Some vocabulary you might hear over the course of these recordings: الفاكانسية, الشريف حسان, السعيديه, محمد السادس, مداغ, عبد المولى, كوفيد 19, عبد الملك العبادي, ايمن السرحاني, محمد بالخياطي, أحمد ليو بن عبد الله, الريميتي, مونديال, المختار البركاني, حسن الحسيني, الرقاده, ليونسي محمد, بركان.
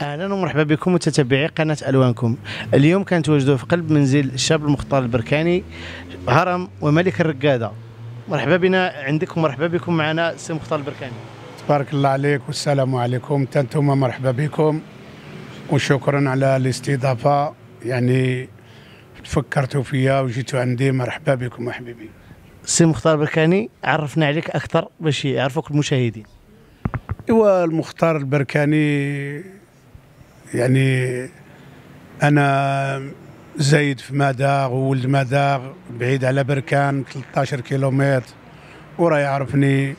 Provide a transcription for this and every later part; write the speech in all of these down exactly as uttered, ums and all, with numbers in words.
اهلا ومرحبا بكم متتبعي قناه الوانكم. اليوم كنتواجدوا في قلب منزل الشاب المختار البركاني هرم وملك الرقاده. مرحبا بنا عندكم، مرحبا بكم معنا السي المختار البركاني. بارك الله عليك والسلام عليكم. تنتوما مرحبا بكم وشكرا على الاستضافه، يعني فكرتوا فيا وجيتوا عندي، مرحبا بكم حبيبي. السي المختار البركاني عرفنا عليك اكثر باش يعرفوك المشاهدين. ايوا المختار البركاني يعني أنا زايد في مداغ وولد مداغ، بعيد على بركان ثلاثة عشر كيلومتر، وراه يعرفني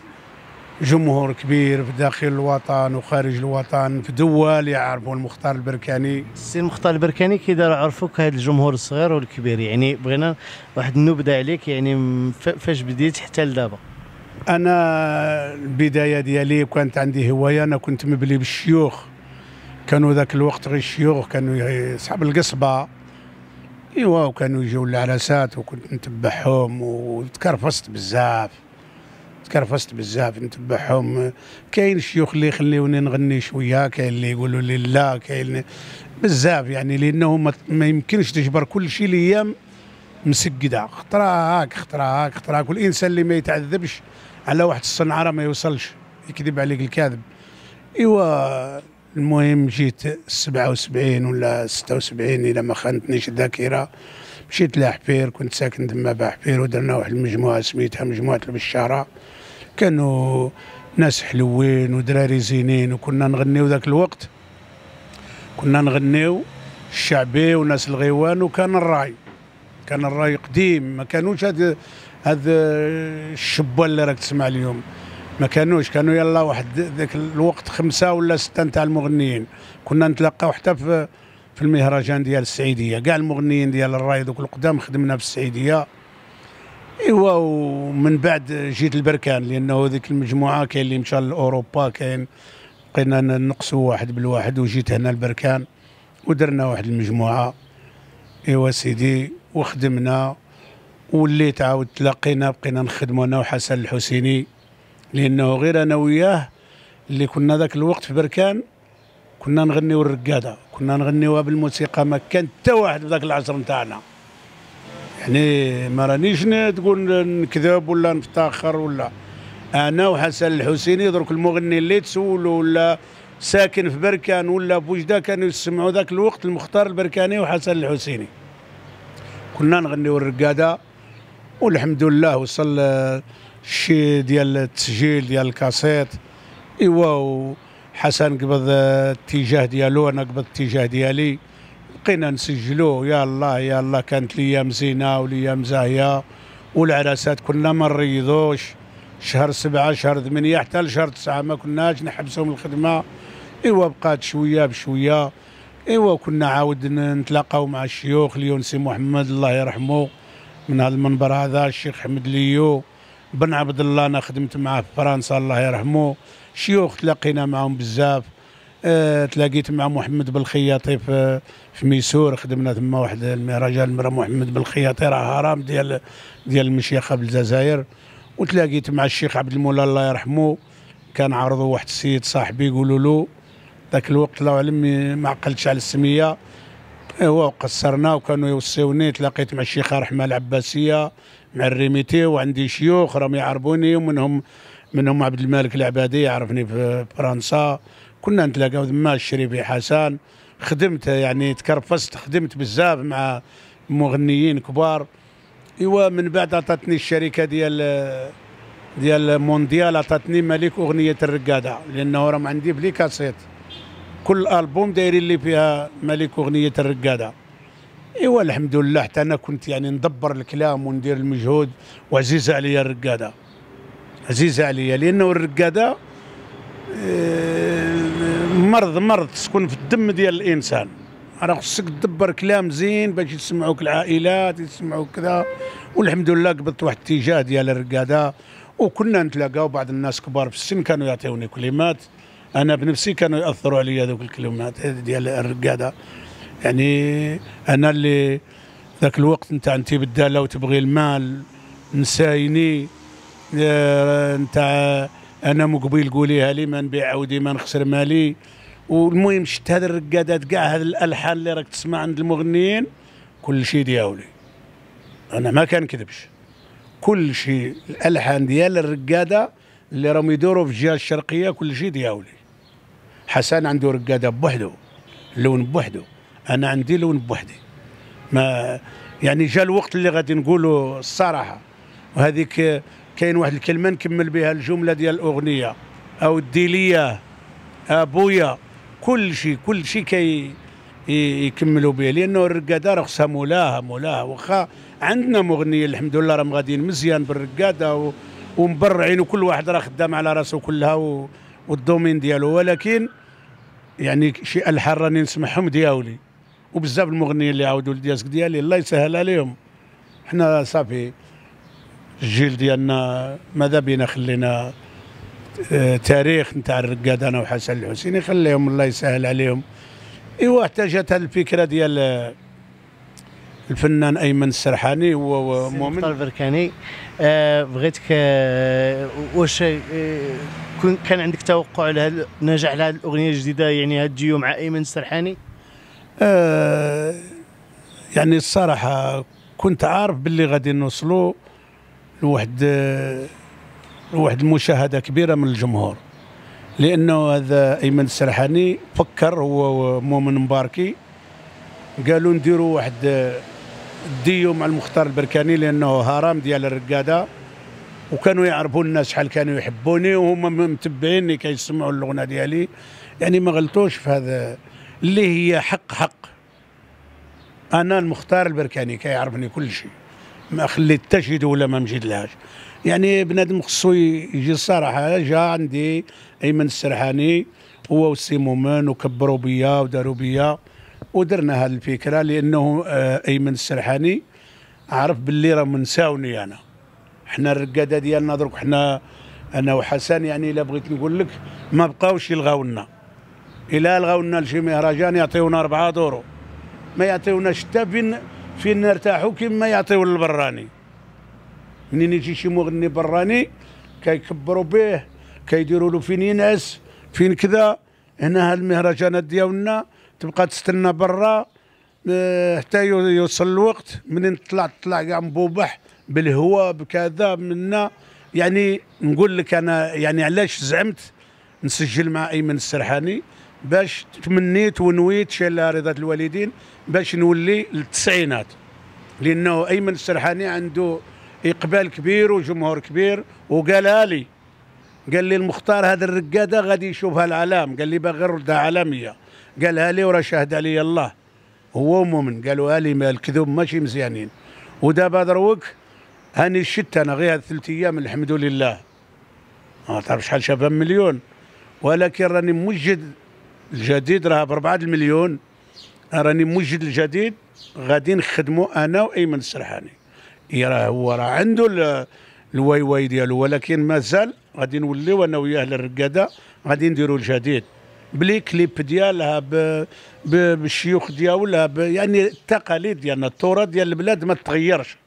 جمهور كبير في داخل الوطن وخارج الوطن، في دول يعرفوا المختار البركاني. السي المختار البركاني كي داروا عرفوك هذا الجمهور الصغير والكبير، يعني بغينا واحد النبذة عليك، يعني فاش بديت حتى لدابا. أنا البداية ديالي كانت عندي هواية، أنا كنت مبلي بالشيوخ، كانوا ذاك الوقت غير الشيوخ كانوا صحاب القصبه، ايوا وكانوا يجيو للعرسات وكنت نتبعهم وتكرفصت بزاف، تكرفصت بزاف نتبعهم. كاين الشيوخ اللي يخليوني نغني شويه، كاين اللي يقولوا لي لا، كاين بزاف يعني، لانه ما يمكنش تجبر كل شيء ليام مسقده، خطره هاك خطره هاك خطره هاك، والانسان اللي ما يتعذبش على واحد الصنعره ما يوصلش، يكذب عليك الكاذب. ايوا المهم جيت سبعة وسبعين ولا ستة وسبعين الى ما خانتنيش الذاكره، مشيت لحبير، كنت ساكن تما بحبير، ودرنا واحد المجموعه سميتها مجموعه البشاره، كانوا ناس حلوين ودراري زينين، وكنا نغنيو ذاك الوقت، كنا نغنيو الشعبي وناس الغيوان، وكان الراي كان الراي قديم، ما كانوش هذا هذا الشبال اللي راك تسمع اليوم، ما كانوش، كانوا يلا واحد ذاك الوقت خمسه ولا سته نتاع المغنيين، كنا نتلقاو حتى في في المهرجان ديال السعيديه، كاع المغنيين ديال الراي دوك القدام خدمنا في السعيديه. ايوا ومن بعد جيت البركان، لانه ذيك المجموعه كاين اللي مشى لاوروبا، كاين بقينا نقصوا واحد بالواحد، وجيت هنا البركان ودرنا واحد المجموعه. ايوا سيدي وخدمنا وليت عاود تلاقينا، بقينا نخدموا انا وحسن الحسيني، لانه غير انا وياه اللي كنا ذاك الوقت في بركان كنا نغنيو الرقاده، كنا نغنيوها بالموسيقى، ما كان حتى واحد في ذاك العصر نتاعنا، يعني ما رانيش تقول نكذب ولا نفتخر، ولا انا وحسن الحسيني دروك المغني اللي تسولوا ولا ساكن في بركان ولا بوجده كانوا يسمعوا ذاك الوقت المختار البركاني وحسن الحسيني، كنا نغنيو الرقاده. والحمد لله وصل الشيء ديال التسجيل ديال الكاسيت. ايوا حسن قبض الاتجاه ديالو، انا قبض الاتجاه ديالي، بقينا نسجلوه. يا الله يا الله كانت الايام زينه والايام زاهيه، والعراسات كنا ما نريضوش، شهر سبعه شهر ثمانيه حتى لشهر تسعه ما كناش نحبسو من الخدمه. ايوا بقات شويه بشويه. ايوا كنا عاود نتلاقاو مع الشيوخ، ليونسي محمد الله يرحمه من هذا المنبر هذا، الشيخ أحمد ليو بن عبد الله انا خدمت معاه في فرنسا الله يرحمه، شيوخ تلاقينا معهم بزاف. أه تلاقيت مع محمد بالخياطي في في ميسور، خدمنا تما واحد المهرجان مرة، محمد بالخياطي راه هرم ديال ديال المشيخه بالجزائر. وتلاقيت مع الشيخ عبد المولى الله يرحمه، كان عرضه واحد السيد صاحبي يقولوا له ذاك الوقت الله اعلم ما عقلتش على السميه، ايوا وقصرنا وكانوا يوصيوني. تلاقيت مع الشيخ رحمه العباسيه مع الريميتي، وعندي شيوخ راهم يعرفوني، ومنهم منهم عبد الملك العبادي يعرفني في فرنسا، كنا نتلاقاو تما. الشريف حسان خدمت، يعني تكرفصت، خدمت بزاف مع مغنيين كبار. ايوا من بعد عطاتني الشركه ديال ديال مونديال، عطاتني ملك اغنيه الرقاده، لانه راهم عندي بلي كاسيت، كل البوم دايرين لي فيها ملك اغنيه الرقاده. ايوا الحمد لله حتى انا كنت يعني ندبر الكلام وندير المجهود، وعزيزه عليا الرقاده، عزيزه عليا، لانه الرقاده مرض مرض تسكن في الدم ديال الانسان، راه خصك تدبر كلام زين باش يسمعوك العائلات، يسمعوك كذا. والحمد لله قبضت واحد الاتجاه ديال الرقاده، وكنا نتلاقاو بعض الناس كبار في السن كانوا يعطيوني كلمات، انا بنفسي كانوا ياثروا عليا ذوك الكلمات ديال الرقاده. يعني انا اللي ذاك الوقت نتاع انت بداله وتبغي المال نسايني، نتاع انا مقبل قوليها لي، ما نبيع عودي ما نخسر مالي، والمهم شفت هذه الرقادات كاع، هذه الالحان اللي راك تسمع عند المغنيين كل شيء دياولي، انا ما كنكذبش، كل شيء الالحان ديال الرقاده اللي راهم يدوروا في الجهه الشرقيه كل شيء دياولي. حسن عنده رقاده بوحده، لون بوحده، انا عندي لون بوحدي. ما يعني جا الوقت اللي غادي نقولوا الصراحه، وهذيك كاين واحد الكلمه نكمل بها الجمله ديال الاغنيه، او دي ليا ابويا، كل شيء كل شيء كي يكملوا به، لانه الرقاده راه خصها مولاها مولاها. واخا عندنا مغنيين الحمد لله راهم غاديين مزيان بالرقاده ومبرعين، وكل واحد راه خدام على راسه كلها والدومين ديالو، ولكن يعني شي الحان راني نسمعهم دياولي. وبزاف المغنيين اللي عاودوا الدياسك ديالي الله يسهل عليهم، حنا صافي الجيل ديالنا ماذا بينا خلينا تاريخ نتاع الرقاد انا وحسن الحسيني، خليهم الله يسهل عليهم. ايوا حتى جات هذه الفكره ديال الفنان ايمن السرحاني هو مؤمن المختار البركاني. آه بغيتك آه واش آه كان عندك توقع على نجاح على هذه الاغنيه الجديده، يعني هتجيو مع ايمن السرحاني؟ آه يعني الصراحه كنت عارف باللي غادي نوصلوا لواحد لواحد المشاهده كبيره من الجمهور، لانه هذا ايمن السرحاني فكر هو مؤمن مباركي، قالوا نديروا واحد الديو مع المختار البركاني لانه هرم ديال الرقاده، وكانوا يعرفوا الناس شحال كانوا يحبوني وهما متبعيني كيسمعوا اللغنه ديالي، يعني ما غلطوش في هذا اللي هي حق حق. انا المختار البركاني كيعرفني كل شيء، ما خليت حتى شي دوله ما مشيت لهاش، يعني بنادم خصو يجي الصراحه. جا عندي ايمن السرحاني هو والسي مومن وكبروا بيا وداروا بيا ودرنا هذه الفكره، لانه ايمن السرحاني عرف باللي راه منساوني انا، حنا الرقاده ديالنا درك حنا انا وحسن، يعني الا بغيت نقول لك ما بقاوش يلغاونا، الا لغاونا لشي مهرجان يعطيونا أربعة دورو، ما يعطيوناش حتى فين فين نرتاحوا كما يعطيو للبراني. منين يجي شي مغني براني كيكبروا به كيديروا له فين ينعس فين كذا، هنا هالمهرجانات ديالنا تبقى تستنى برا حتى يوصل الوقت، منين تطلع تطلع كاع مبوبح بالهواء بكذا منا. يعني نقول لك انا يعني علاش زعمت نسجل مع ايمن السرحاني، باش تمنيت ونويت شي على رضا الوالدين باش نولي للتسعينات، لانه ايمن السرحاني عنده اقبال كبير وجمهور كبير. وقالها لي، قال لي المختار هذا الرقاده غادي يشوفها العالم، قال لي باغي نردها عالميه، قالها لي وراه شاهد علي الله هو ومؤمن، قالوها لي ما الكذوب ماشي مزيانين. ودابا دروك هاني شت انا غير هاد ثلاث ايام الحمد لله ما تعرف شحال شافها من مليون، ولكن راني موجد الجديد راه بربعة المليون، راني موجد الجديد غادي نخدموا انا وايمن السرحاني. راه هو راه عنده الواي واي ديالو، ولكن مازال غادي نوليو انا وياه للرقاده، غادي نديروا الجديد بلي كليب ديالها بالشيوخ ديالها، يعني التقاليد ديالنا التراث ديال البلاد ما تغيرش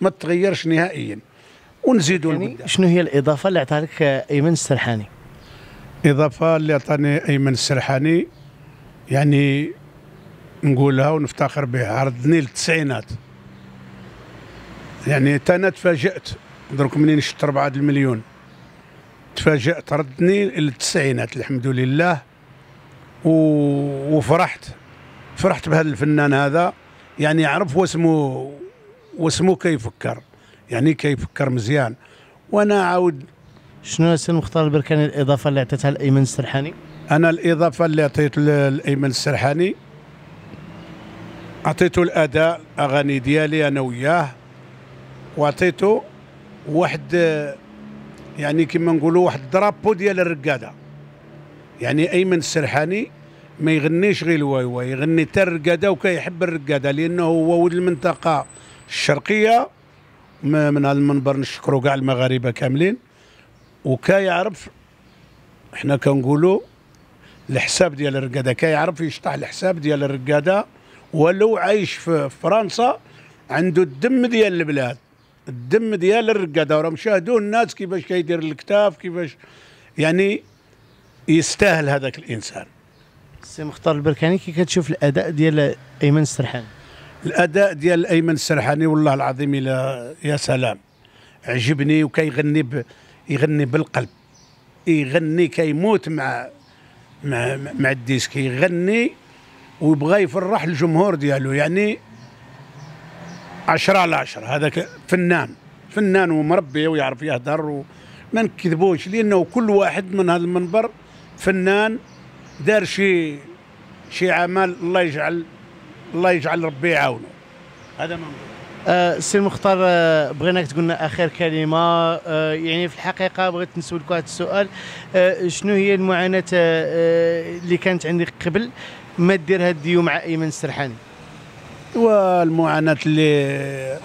ما تغيرش نهائيا، ونزيدوا يعني. شنو هي الاضافه اللي عطاها لك ايمن السرحاني؟ اضافه اللي عطاني ايمن السرحاني يعني نقولها ونفتخر بها، عرضني للتسعينات، يعني حتى انا تفاجأت درك منين شفت ربعة المليون، تفاجأت، ردني للتسعينات الحمد لله. و... وفرحت فرحت بهذا الفنان هذا، يعني عرف واسمو واسمو كيفكر، يعني كيفكر مزيان. وانا عاود شنو السي المختار البركاني الاضافه اللي عطيتها لايمن السرحاني؟ انا الاضافه اللي عطيت لايمن السرحاني عطيته الاداء الاغاني ديالي انا وياه، وعطيته واحد يعني كما نقولوا واحد الدرابو ديال الرقاده، يعني ايمن السرحاني ما يغنيش غير الواي واي، يغني حتى الرقاده وكيحب الرقاده، لانه هو ولد المنطقه الشرقيه. من هذا المنبر نشكروا كاع المغاربه كاملين، وكيعرف حنا كنقولوا الحساب ديال الرقاده، كيعرف يشطح الحساب ديال الرقاده، ولو عايش في فرنسا عنده الدم ديال البلاد، الدم ديال الرقاده، وراه مشاهدوه الناس كيفاش كيدير الكتاف كيفاش، يعني يستاهل هذاك الانسان. السي المختار البركاني، كي كتشوف الاداء ديال ايمن السرحاني؟ الاداء ديال ايمن السرحاني والله العظيم الى يا سلام عجبني، وكيغني ب... يغني بالقلب، يغني كيموت مع مع مع الديسك، يغني ويبغى يفرح الجمهور ديالو، يعني عشرة على عشرة. هذاك فنان فنان ومربي ويعرف يهدر وما نكذبوش، لانه كل واحد من هذا المنبر فنان دار شي شي عمل، الله يجعل الله يجعل ربي يعاونه. هذا ما السي المختار، بغيناك تقول لنا اخر كلمه. يعني في الحقيقه بغيت نسولك واحد السؤال، شنو هي المعاناه اللي كانت عندك قبل ما دير هاد الديو مع ايمن السرحاني؟ والمعاناه اللي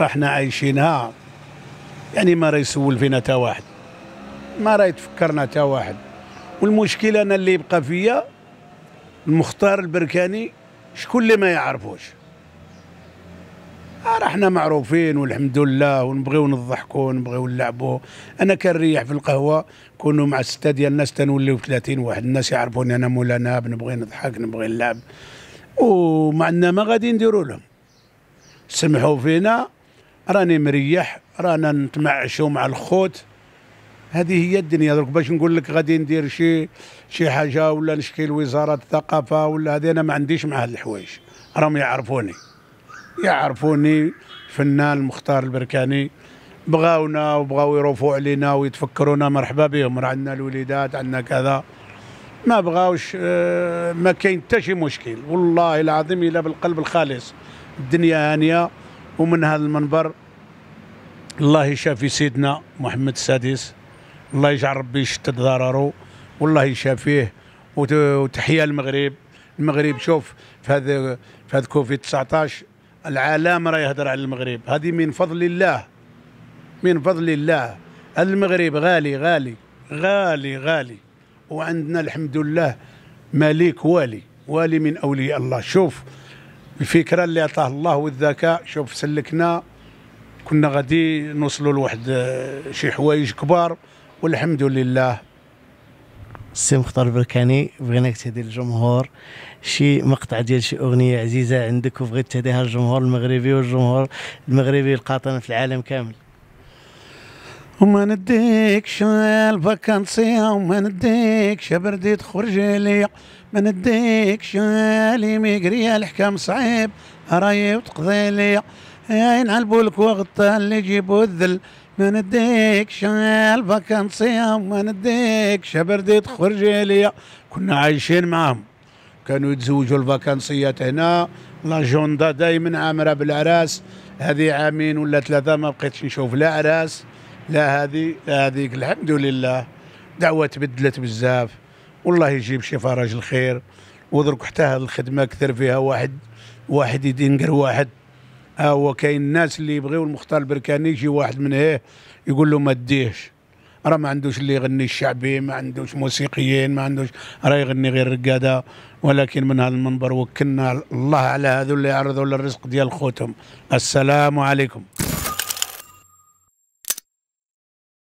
رحنا عايشينها يعني ما راه يسول فينا تا واحد، ما راه يتفكرنا تا واحد. والمشكله انا اللي يبقى فيا المختار البركاني، شكون اللي ما يعرفوش؟ راه حنا معروفين والحمد لله، ونبغيو نضحكوا ونبغيو نلعبوا. انا كنريح في القهوه كونوا مع سته ديال الناس تنوليو ثلاثين واحد، الناس يعرفوني انا مولا ناب، نبغي نضحك نبغي نلعب، ومع ان ما غادي نديروا لهم. سمحوا فينا، راني مريح، رانا نتمعشوا مع الخوت. هذه هي الدنيا. درك باش نقول لك غادي ندير شي شي حاجه ولا نشكي لوزاره الثقافه ولا هذه، انا ما عنديش مع هاد الحوايج. راهم يعرفوني يعرفوني فنان المختار البركاني، بغاونا وبغاو يروفوا علينا ويتفكرونا، مرحبا بهم، راه عندنا الوليدات عندنا كذا. ما بغاوش، ما كاين حتى شي مشكل والله العظيم الا بالقلب الخالص. الدنيا هانيه، ومن هذا المنبر الله يشافي سيدنا محمد السادس، الله يجعل ربي يشتت ضرره والله يشافيه، وتحيا المغرب. المغرب شوف في هذا في هذا كوفيد تسعطاش العالم راه يهضر على المغرب، هذه من فضل الله من فضل الله. المغرب غالي غالي غالي غالي، وعندنا الحمد لله مليك والي والي من اولياء الله. شوف الفكره اللي عطاه الله والذكاء، شوف سلكنا كنا غادي نوصلوا لواحد شي حوايج كبار والحمد لله. السي مختار البركاني، بغيناك تهدي للجمهور شي مقطع ديال شي اغنيه عزيزه عندك وبغيت تهديها للجمهور المغربي والجمهور المغربي القاطن في العالم كامل. وما نديكش الفاكانسيه، وما نديكش بردي تخرج ليا، ما نديكش ليميكريا، الحكام صعيب رايي وتقضي ليا، عين على البولك وغطا اللي يجيبو الذل، ما نديكش الفاكانسيه، ما نديكش بردي تخرج ليا. كنا عايشين معاهم، كانوا يتزوجوا الفاكانسيات هنا، لاجوندا دايما عامره بالعراس. هذه عامين ولا ثلاثه ما بقيتش نشوف لا عراس لا هذه لا هذيك. الحمد لله دعوه تبدلت بزاف، والله يجيب شي فرج الخير. ودرك حتى هذه الخدمه كثر فيها واحد واحد يدينقر واحد. ها هو كاين الناس اللي يبغيو المختار البركاني، يجي واحد من هيه يقول له ما ديهش، راه ما عندوش اللي يغني الشعبي، ما عندوش موسيقيين، ما عندوش، راه يغني غير رقاده. ولكن من هذا المنبر وكلنا الله على هذو اللي يعرضوا للرزق ديال خوتهم. السلام عليكم.